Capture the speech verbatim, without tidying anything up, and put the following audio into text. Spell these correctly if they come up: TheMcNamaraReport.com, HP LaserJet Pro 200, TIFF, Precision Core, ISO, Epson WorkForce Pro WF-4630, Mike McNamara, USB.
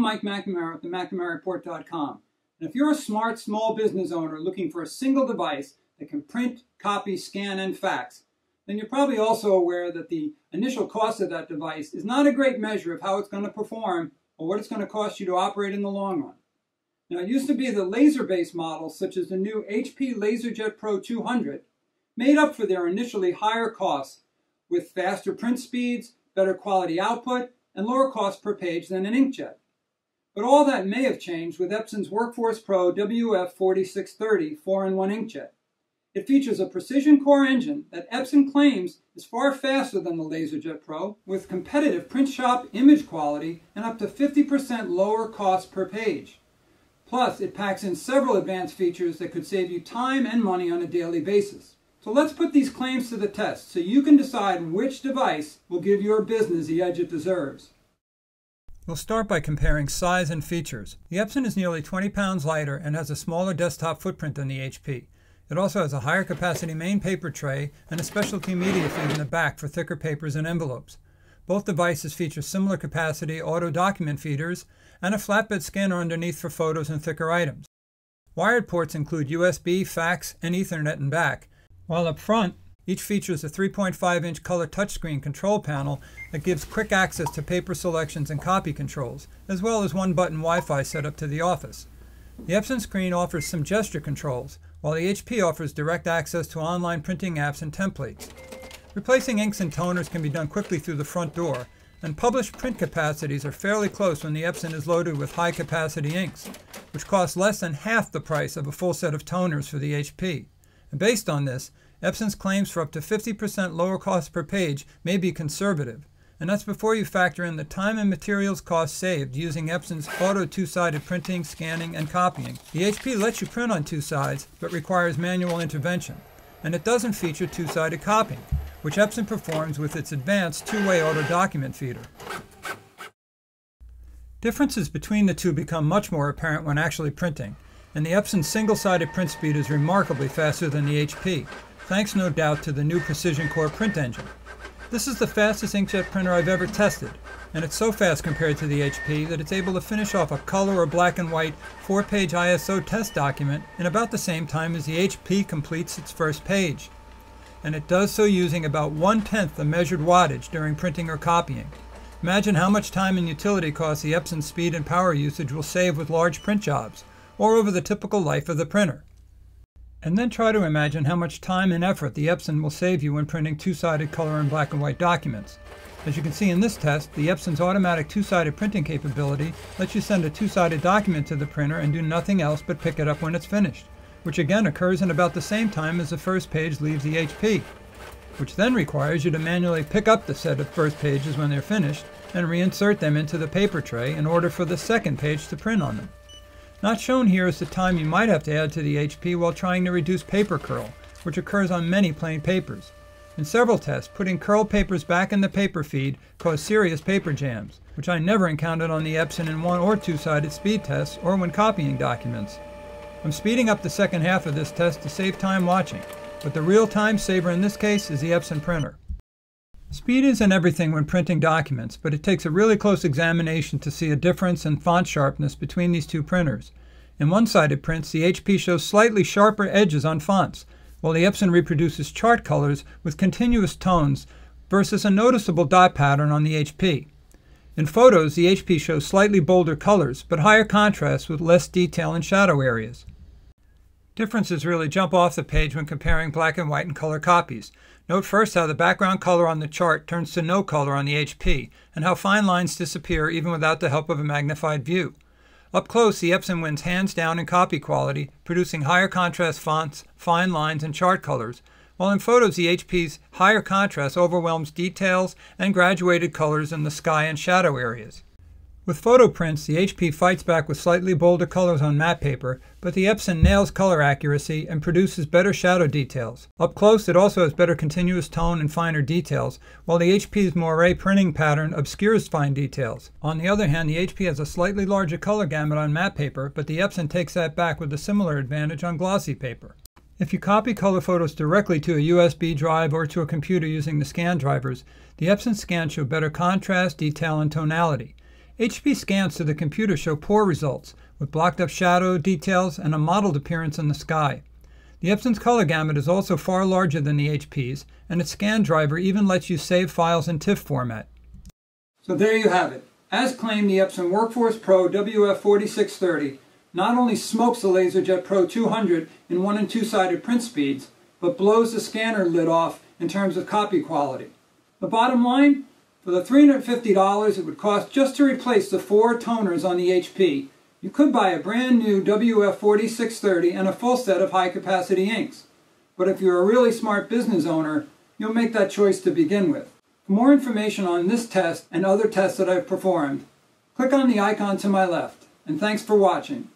Mike McNamara at the McNamara Report dot com. And if you're a smart small business owner looking for a single device that can print, copy, scan, and fax, then you're probably also aware that the initial cost of that device is not a great measure of how it's going to perform or what it's going to cost you to operate in the long run. Now, it used to be the laser-based models, such as the new H P LaserJet Pro two hundred, made up for their initially higher costs with faster print speeds, better quality output, and lower cost per page than an inkjet. But all that may have changed with Epson's WorkForce Pro W F forty-six thirty four in one inkjet. It features a Precision Core engine that Epson claims is far faster than the LaserJet Pro, with competitive print shop image quality and up to fifty percent lower cost per page. Plus, it packs in several advanced features that could save you time and money on a daily basis. So let's put these claims to the test so you can decide which device will give your business the edge it deserves. We'll start by comparing size and features. The Epson is nearly twenty pounds lighter and has a smaller desktop footprint than the H P. It also has a higher capacity main paper tray and a specialty media feed in the back for thicker papers and envelopes. Both devices feature similar capacity auto document feeders and a flatbed scanner underneath for photos and thicker items. Wired ports include U S B, fax, and Ethernet in back, while up front, each features a three point five inch color touchscreen control panel that gives quick access to paper selections and copy controls, as well as one-button Wi-Fi setup to the office. The Epson screen offers some gesture controls, while the H P offers direct access to online printing apps and templates. Replacing inks and toners can be done quickly through the front door, and published print capacities are fairly close when the Epson is loaded with high-capacity inks, which cost less than half the price of a full set of toners for the H P. And based on this, Epson's claims for up to fifty percent lower cost per page may be conservative, and that's before you factor in the time and materials cost saved using Epson's auto two-sided printing, scanning, and copying. The H P lets you print on two sides, but requires manual intervention, and it doesn't feature two-sided copying, which Epson performs with its advanced two-way auto document feeder. Differences between the two become much more apparent when actually printing, and the Epson single-sided print speed is remarkably faster than the H P. Thanks no doubt to the new Precision Core print engine. This is the fastest inkjet printer I've ever tested, and it's so fast compared to the H P that it's able to finish off a color or black and white four page I S O test document in about the same time as the H P completes its first page. And it does so using about one-tenth the measured wattage during printing or copying. Imagine how much time and utility costs the Epson speed and power usage will save with large print jobs, or over the typical life of the printer. And then try to imagine how much time and effort the Epson will save you when printing two-sided color and black and white documents. As you can see in this test, the Epson's automatic two-sided printing capability lets you send a two-sided document to the printer and do nothing else but pick it up when it's finished, which again occurs in about the same time as the first page leaves the H P, which then requires you to manually pick up the set of first pages when they're finished and reinsert them into the paper tray in order for the second page to print on them. Not shown here is the time you might have to add to the H P while trying to reduce paper curl, which occurs on many plain papers. In several tests, putting curled papers back in the paper feed caused serious paper jams, which I never encountered on the Epson in one- or two-sided speed tests or when copying documents. I'm speeding up the second half of this test to save time watching, but the real time saver in this case is the Epson printer. Speed isn't everything when printing documents, but it takes a really close examination to see a difference in font sharpness between these two printers. In one-sided prints, the H P shows slightly sharper edges on fonts, while the Epson reproduces chart colors with continuous tones versus a noticeable dot pattern on the H P. In photos, the H P shows slightly bolder colors, but higher contrast with less detail and shadow areas. Differences really jump off the page when comparing black and white and color copies. Note first how the background color on the chart turns to no color on the H P, and how fine lines disappear even without the help of a magnified view. Up close, the Epson wins hands down in copy quality, producing higher contrast fonts, fine lines, and chart colors, while in photos the H P's higher contrast overwhelms details and graduated colors in the sky and shadow areas. With photo prints, the H P fights back with slightly bolder colors on matte paper, but the Epson nails color accuracy and produces better shadow details. Up close, it also has better continuous tone and finer details, while the H P's moiré printing pattern obscures fine details. On the other hand, the H P has a slightly larger color gamut on matte paper, but the Epson takes that back with a similar advantage on glossy paper. If you copy color photos directly to a U S B drive or to a computer using the scan drivers, the Epson scans show better contrast, detail, and tonality. H P scans to the computer show poor results, with blocked up shadow details and a mottled appearance in the sky. The Epson's color gamut is also far larger than the H P's, and its scan driver even lets you save files in TIFF format. So there you have it. As claimed, the Epson WorkForce Pro W F forty-six thirty not only smokes the LaserJet Pro two hundred in one and two-sided print speeds, but blows the scanner lid off in terms of copy quality. The bottom line? For the three hundred fifty dollars it would cost just to replace the four toners on the H P, you could buy a brand new W F forty-six thirty and a full set of high-capacity inks. But if you're a really smart business owner, you'll make that choice to begin with. For more information on this test and other tests that I've performed, click on the icon to my left. And thanks for watching.